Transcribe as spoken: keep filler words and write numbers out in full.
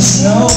there's no